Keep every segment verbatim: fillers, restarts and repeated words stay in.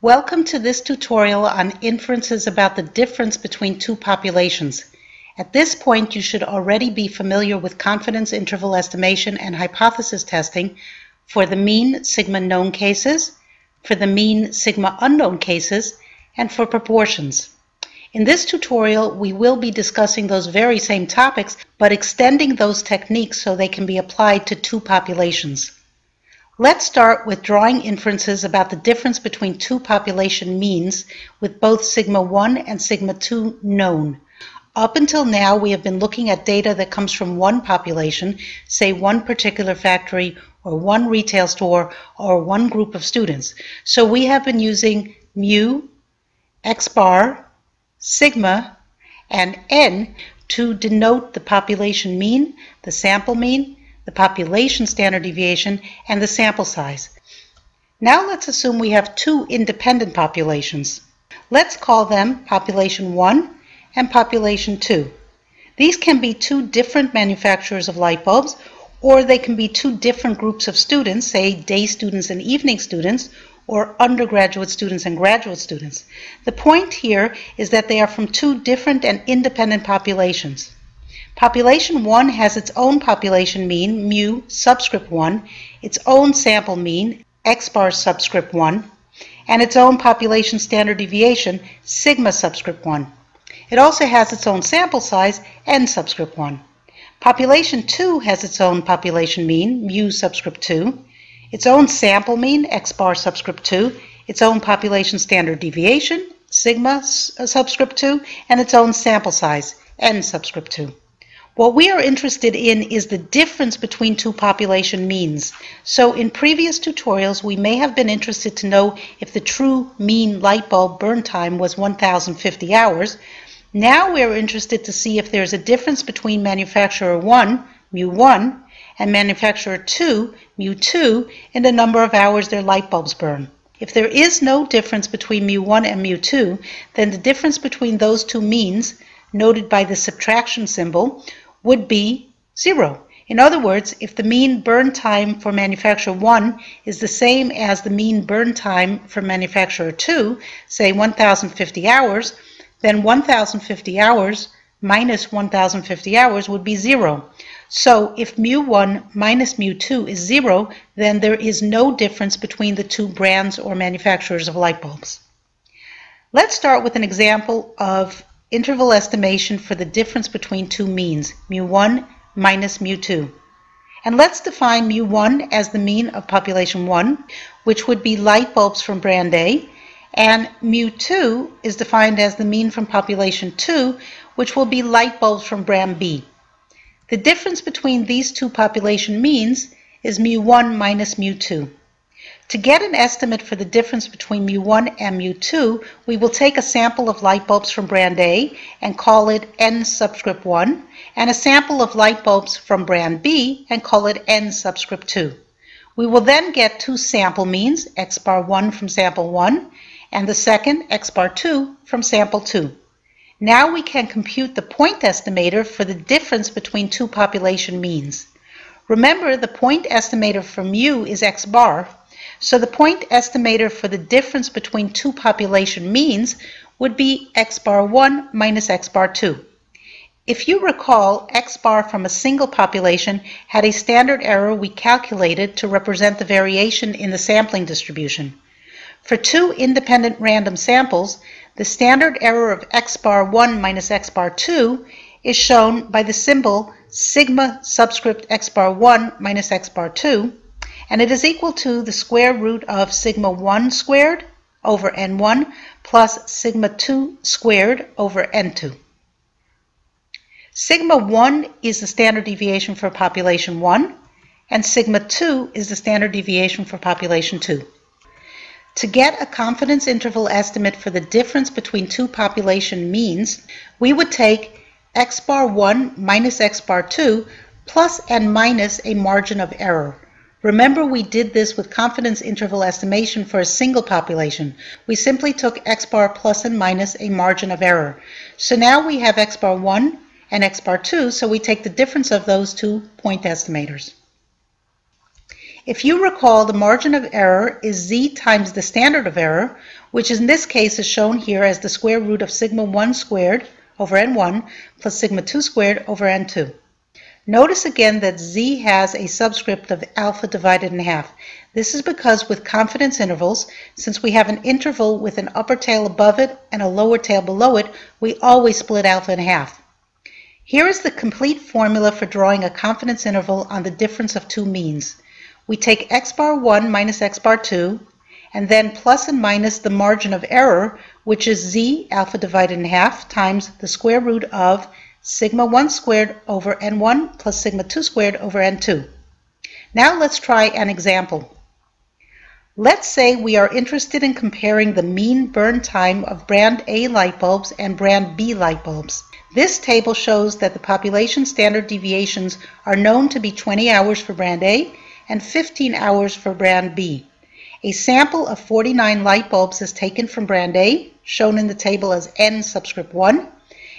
Welcome to this tutorial on inferences about the difference between two populations. At this point, you should already be familiar with confidence interval estimation and hypothesis testing for the mean sigma known cases, for the mean sigma unknown cases, and for proportions. In this tutorial, we will be discussing those very same topics, but extending those techniques so they can be applied to two populations. Let's start with drawing inferences about the difference between two population means with both sigma one and sigma two known. Up until now, we have been looking at data that comes from one population, say one particular factory or one retail store or one group of students. So we have been using mu, x bar, sigma, and n to denote the population mean, the sample mean, the population standard deviation, and the sample size. Now let's assume we have two independent populations. Let's call them population one and population two. These can be two different manufacturers of light bulbs, or they can be two different groups of students, say day students and evening students, or undergraduate students and graduate students. The point here is that they are from two different and independent populations. Population one has its own population mean, mu subscript one, its own sample mean, x bar subscript one, and its own population standard deviation, sigma subscript one. It also has its own sample size, n subscript one. Population two has its own population mean, mu subscript two, its own sample mean, x bar subscript two, its own population standard deviation, sigma subscript two, and its own sample size, n subscript two. What we are interested in is the difference between two population means. So in previous tutorials, we may have been interested to know if the true mean light bulb burn time was one thousand fifty hours. Now we're interested to see if there's a difference between manufacturer one, mu one, and manufacturer two, mu two, in the number of hours their light bulbs burn. If there is no difference between mu one and mu two, then the difference between those two means, noted by the subtraction symbol, would be zero. In other words, if the mean burn time for manufacturer one is the same as the mean burn time for manufacturer two, say one thousand fifty hours, then one thousand fifty hours minus one thousand fifty hours would be zero. So if mu one minus mu two is zero, then there is no difference between the two brands or manufacturers of light bulbs. Let's start with an example of interval estimation for the difference between two means, mu one minus mu two. And let's define mu one as the mean of population one, which would be light bulbs from brand A, and mu two is defined as the mean from population two, which will be light bulbs from brand B. The difference between these two population means is mu one minus mu two. To get an estimate for the difference between mu one and mu two, we will take a sample of light bulbs from brand A and call it n subscript one, and a sample of light bulbs from brand B and call it n subscript two. We will then get two sample means, x bar one from sample one, and the second, x bar two, from sample two. Now we can compute the point estimator for the difference between two population means. Remember, the point estimator for mu is x bar, so the point estimator for the difference between two population means would be x bar one minus x bar two. If you recall, x bar from a single population had a standard error we calculated to represent the variation in the sampling distribution. For two independent random samples, the standard error of x bar one minus x bar two is shown by the symbol sigma subscript x bar one minus x bar two, and it is equal to the square root of sigma one squared over n one plus sigma two squared over n two. Sigma one is the standard deviation for population one, and sigma two is the standard deviation for population two. To get a confidence interval estimate for the difference between two population means, we would take x bar one minus x bar two plus and minus a margin of error. Remember, we did this with confidence interval estimation for a single population. We simply took x bar plus and minus a margin of error. So now we have x bar one and x bar two, so we take the difference of those two point estimators. If you recall, the margin of error is z times the standard of error, which in this case is shown here as the square root of sigma one squared over n one plus sigma two squared over n two. Notice again that z has a subscript of alpha divided in half. This is because with confidence intervals, since we have an interval with an upper tail above it and a lower tail below it, we always split alpha in half. Here is the complete formula for drawing a confidence interval on the difference of two means. We take x bar one minus x bar two, and then plus and minus the margin of error, which is z alpha divided in half times the square root of sigma one squared over n one plus sigma two squared over n two. Now let's try an example. Let's say we are interested in comparing the mean burn time of brand A light bulbs and brand B light bulbs. This table shows that the population standard deviations are known to be twenty hours for brand A and fifteen hours for brand B. A sample of forty-nine light bulbs is taken from brand A, shown in the table as N subscript one,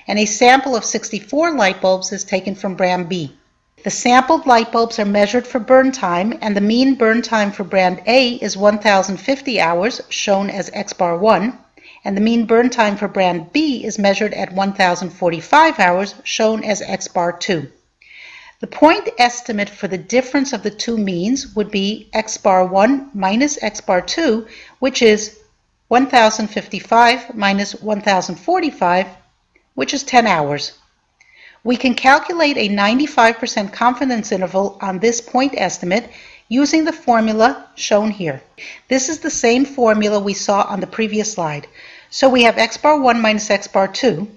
and a sample of sixty-four light bulbs is taken from brand B. The sampled light bulbs are measured for burn time, and the mean burn time for brand A is one thousand fifty hours, shown as X bar one, and the mean burn time for brand B is measured at one thousand forty-five hours, shown as X bar two. The point estimate for the difference of the two means would be X bar one minus X bar two, which is one thousand fifty-five minus one thousand forty-five, which is ten hours. We can calculate a ninety-five percent confidence interval on this point estimate using the formula shown here. This is the same formula we saw on the previous slide. So we have x bar one minus x bar two.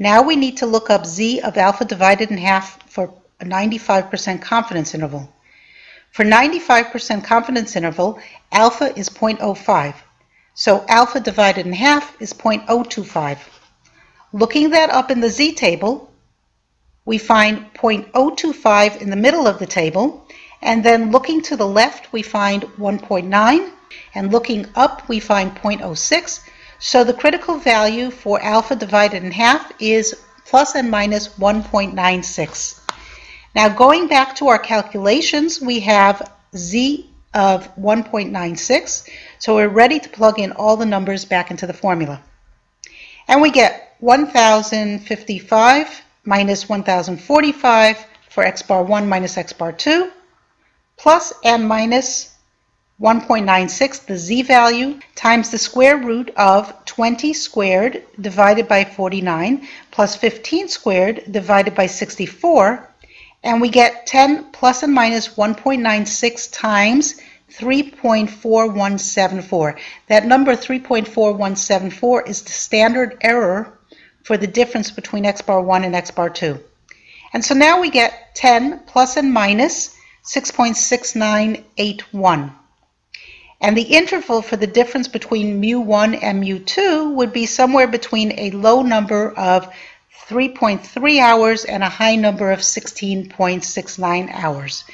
Now we need to look up z of alpha divided in half for a ninety-five percent confidence interval. For ninety-five percent confidence interval, alpha is zero point zero five. So alpha divided in half is zero point zero two five. Looking that up in the z table, we find zero point zero two five in the middle of the table, and then looking to the left we find one point nine, and looking up we find zero point zero six. So the critical value for alpha divided in half is plus and minus one point nine six. Now going back to our calculations, we have z of one point nine six, so we're ready to plug in all the numbers back into the formula. And we get one thousand fifty-five minus one thousand forty-five for x bar one minus x bar two, plus and minus one point nine six, the z value, times the square root of twenty squared divided by forty-nine plus fifteen squared divided by sixty-four, and we get ten plus and minus one point nine six times three point four one seven four. That number three point four one seven four is the standard error for the difference between x bar one and x bar two. And so now we get ten plus and minus six point six nine eight one. And the interval for the difference between mu one and mu two would be somewhere between a low number of three point three hours and a high number of sixteen point six nine hours.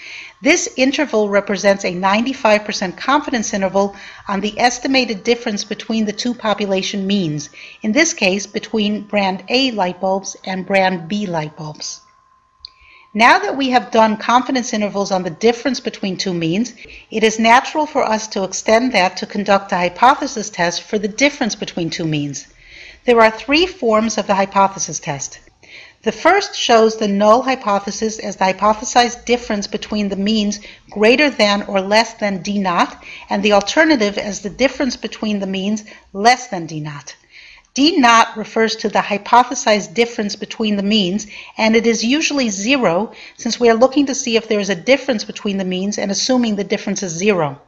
This interval represents a ninety-five percent confidence interval on the estimated difference between the two population means, in this case between brand A light bulbs and brand B light bulbs. Now that we have done confidence intervals on the difference between two means, it is natural for us to extend that to conduct a hypothesis test for the difference between two means. There are three forms of the hypothesis test. The first shows the null hypothesis as the hypothesized difference between the means greater than or less than d naught, and the alternative as the difference between the means less than d naught. d naught refers to the hypothesized difference between the means, and it is usually zero, since we are looking to see if there is a difference between the means and assuming the difference is zero.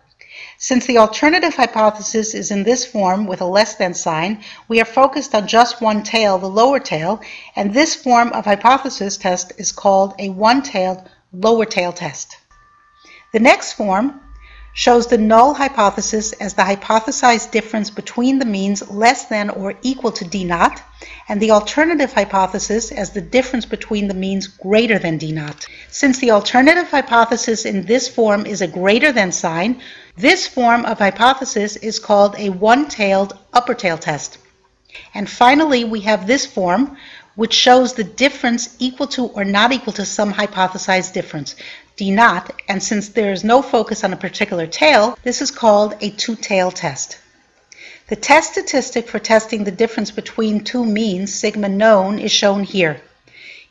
Since the alternative hypothesis is in this form with a less than sign, we are focused on just one tail, the lower tail, and this form of hypothesis test is called a one-tailed lower tail test. The next form shows the null hypothesis as the hypothesized difference between the means less than or equal to d naught, and the alternative hypothesis as the difference between the means greater than d naught. Since the alternative hypothesis in this form is a greater than sign, this form of hypothesis is called a one-tailed upper tail test. And finally, we have this form, which shows the difference equal to or not equal to some hypothesized difference. D naught, and since there is no focus on a particular tail, this is called a two-tail test. The test statistic for testing the difference between two means, sigma known, is shown here.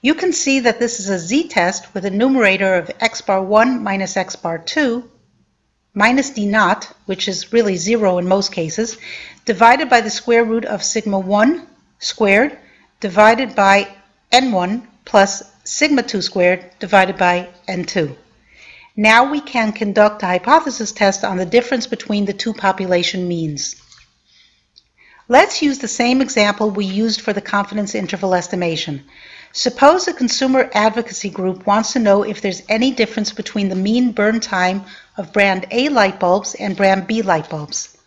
You can see that this is a z-test with a numerator of x bar one minus x bar two minus d naught, which is really zero in most cases, divided by the square root of sigma one squared divided by n one plus sigma two squared divided by n two. Now we can conduct a hypothesis test on the difference between the two population means. Let's use the same example we used for the confidence interval estimation. Suppose a consumer advocacy group wants to know if there's any difference between the mean burn time of brand A light bulbs and brand B light bulbs.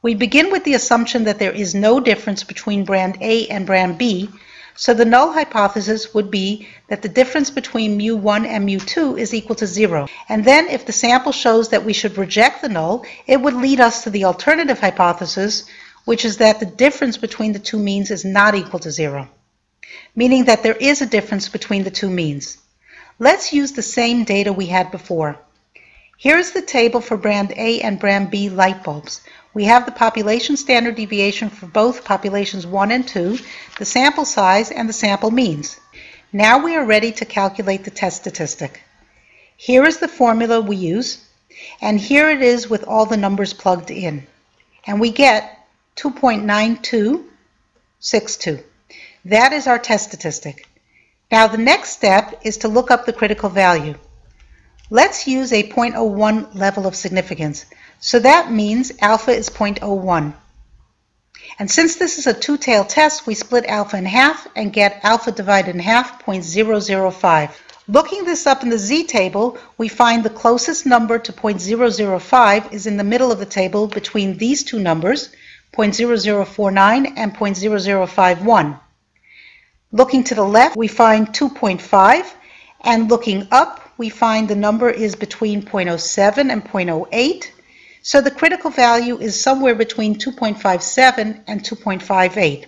We begin with the assumption that there is no difference between brand A and brand B, so the null hypothesis would be that the difference between mu one and mu two is equal to zero. And then if the sample shows that we should reject the null, it would lead us to the alternative hypothesis, which is that the difference between the two means is not equal to zero, meaning that there is a difference between the two means. Let's use the same data we had before. Here is the table for brand A and brand B light bulbs. We have the population standard deviation for both populations one and two, the sample size, and the sample means. Now we are ready to calculate the test statistic. Here is the formula we use, and here it is with all the numbers plugged in. And we get two point nine two six two. That is our test statistic. Now the next step is to look up the critical value. Let's use a zero point zero one level of significance. So that means alpha is zero point zero one. And since this is a two-tail test, we split alpha in half and get alpha divided in half, zero point zero zero five. Looking this up in the z-table, we find the closest number to zero point zero zero five is in the middle of the table between these two numbers, zero point zero zero four nine and zero point zero zero five one. Looking to the left, we find two point five, and looking up, we find the number is between zero point zero seven and zero point zero eight, so the critical value is somewhere between two point five seven and two point five eight.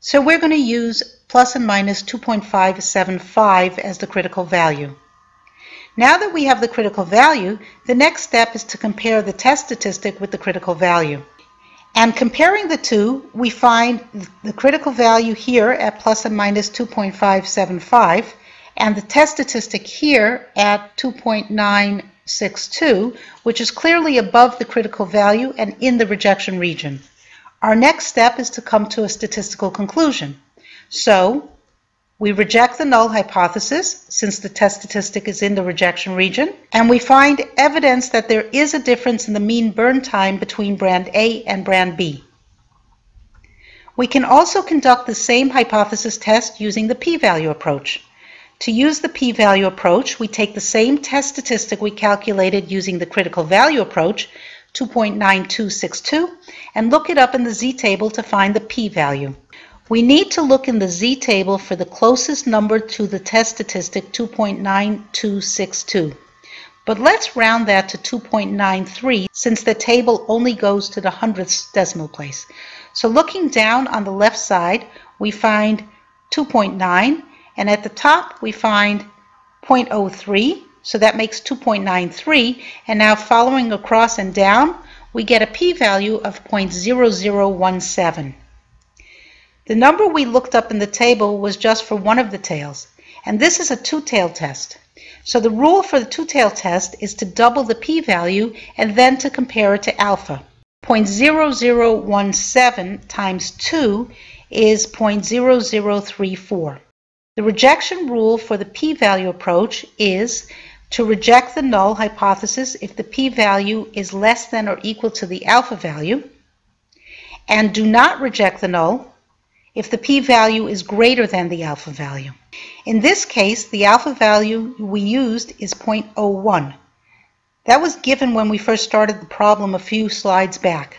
So we're going to use plus and minus two point five seven five as the critical value. Now that we have the critical value, the next step is to compare the test statistic with the critical value. And comparing the two, we find the critical value here at plus and minus two point five seven five, and the test statistic here at two point nine six two, which is clearly above the critical value and in the rejection region. Our next step is to come to a statistical conclusion. So we reject the null hypothesis, since the test statistic is in the rejection region, and we find evidence that there is a difference in the mean burn time between brand A and brand B. We can also conduct the same hypothesis test using the p-value approach. To use the p-value approach, we take the same test statistic we calculated using the critical value approach, two point nine two six two, and look it up in the z-table to find the p-value. We need to look in the z-table for the closest number to the test statistic two point nine two six two. But let's round that to two point nine three, since the table only goes to the hundredths decimal place. So looking down on the left side, we find two point nine, and at the top we find zero point zero three, so that makes two point nine three, and now following across and down, we get a p-value of zero point zero zero one seven. The number we looked up in the table was just for one of the tails, and this is a two-tail test. So the rule for the two-tail test is to double the p-value and then to compare it to alpha. zero point zero zero one seven times two is zero point zero zero three four. The rejection rule for the p-value approach is to reject the null hypothesis if the p-value is less than or equal to the alpha value, and do not reject the null if the p-value is greater than the alpha value. In this case, the alpha value we used is zero point zero one. That was given when we first started the problem a few slides back.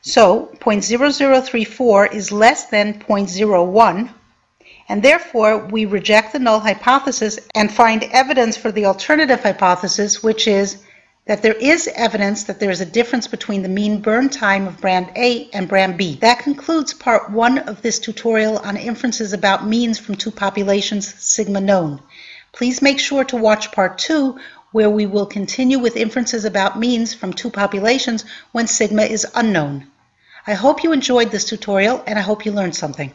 So zero point zero zero three four is less than zero point zero one, and therefore we reject the null hypothesis and find evidence for the alternative hypothesis, which is that there is evidence that there is a difference between the mean burn time of brand A and brand B. That concludes part one of this tutorial on inferences about means from two populations, sigma known. Please make sure to watch part two, where we will continue with inferences about means from two populations when sigma is unknown. I hope you enjoyed this tutorial, and I hope you learned something.